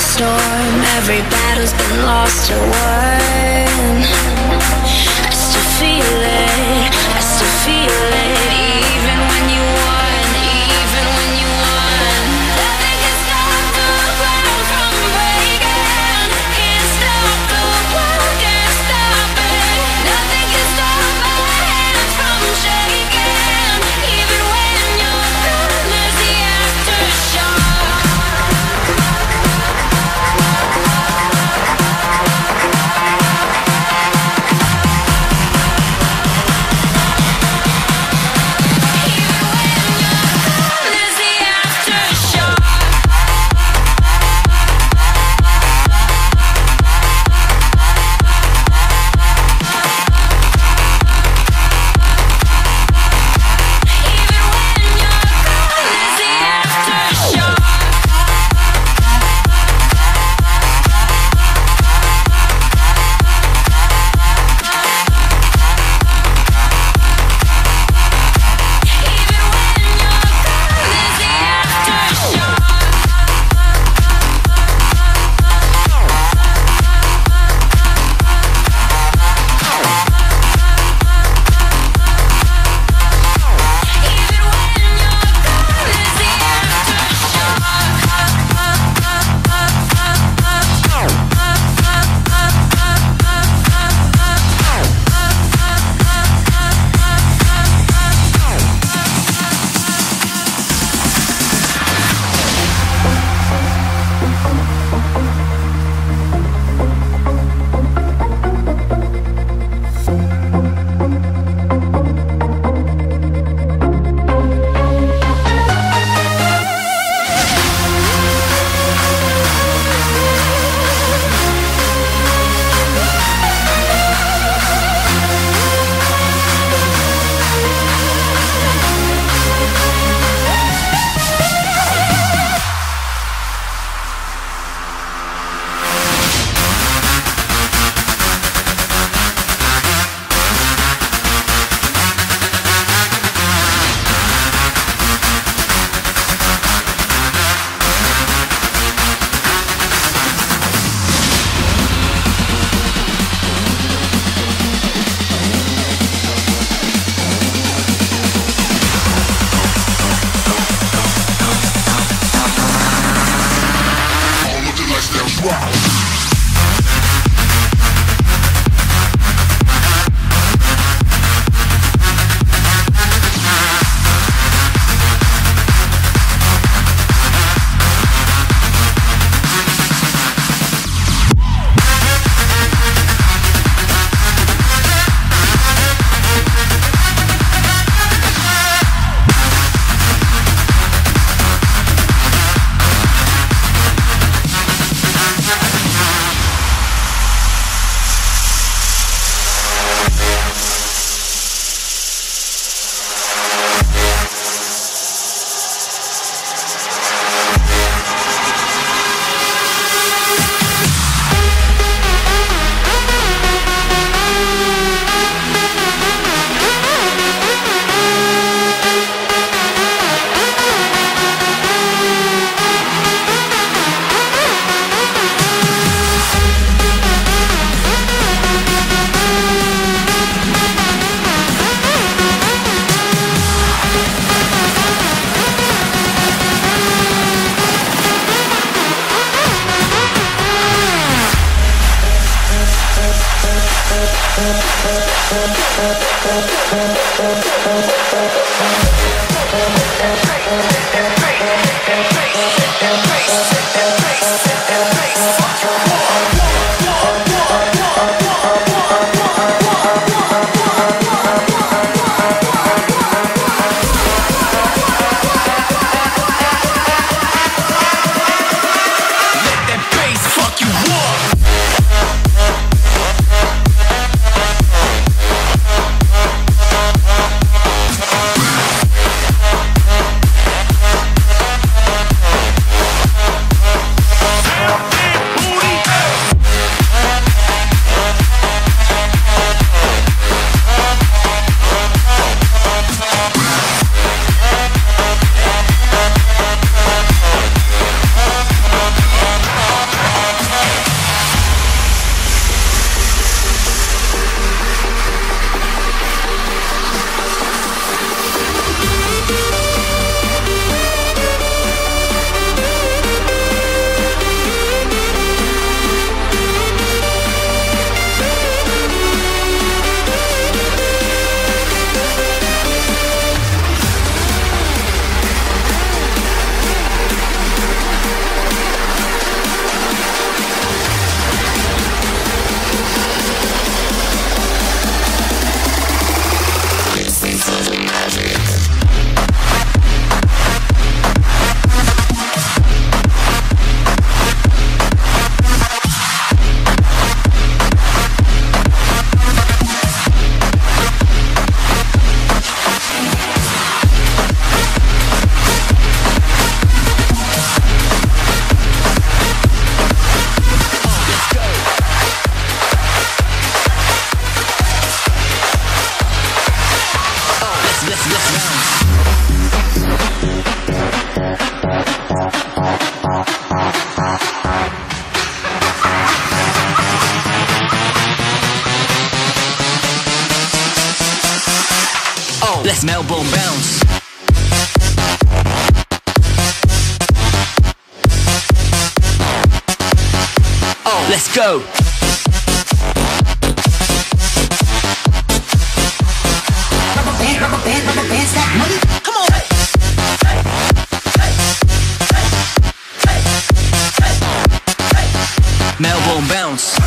storm, every battle's been lost to won. I still feel it, I still feel it, even when you won, even when you won. Nothing can stop the world from breaking. Can't stop the world, can't stop it. Nothing can stop my hand from shaking, even when your gun is the aftershock. Let's Melbourne bounce. Oh, let's go. Rubber band, that money. Come on. Melbourne bounce.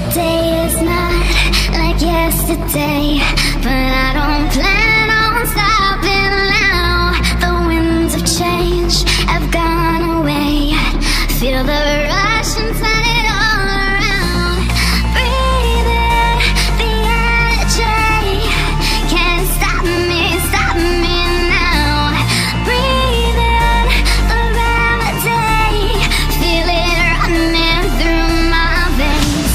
Today is not like yesterday, but I don't plan on stopping now. The winds of change have gone away. Feel the rush and turn it all around. Breathe in the energy. Can't stop me now. Breathe in the remedy. Feel it running through my veins.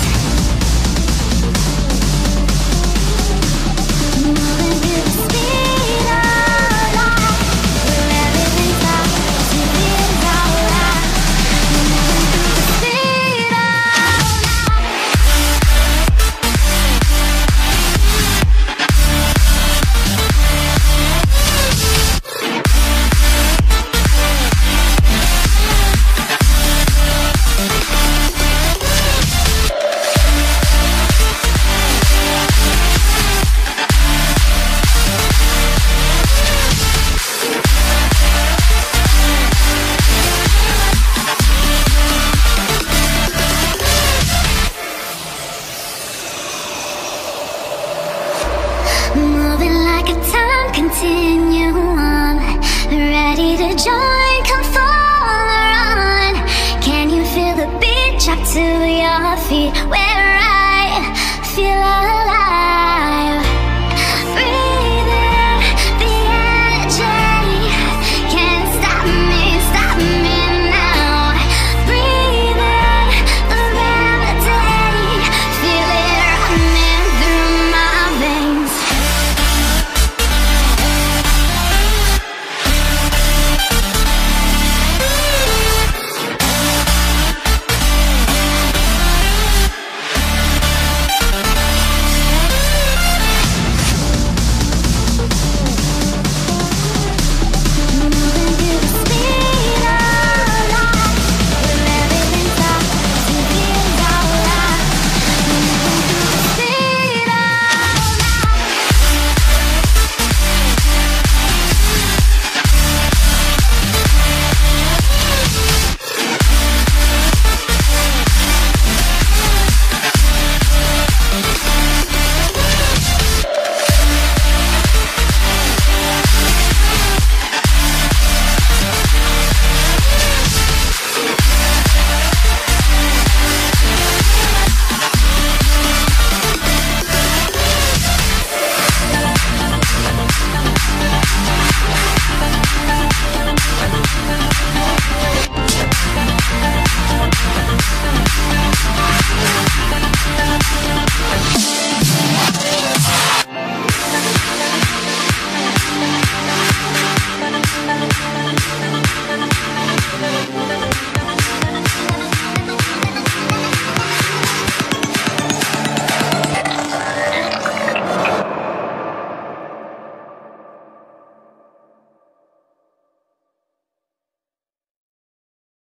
Continue on, ready to join, come forward.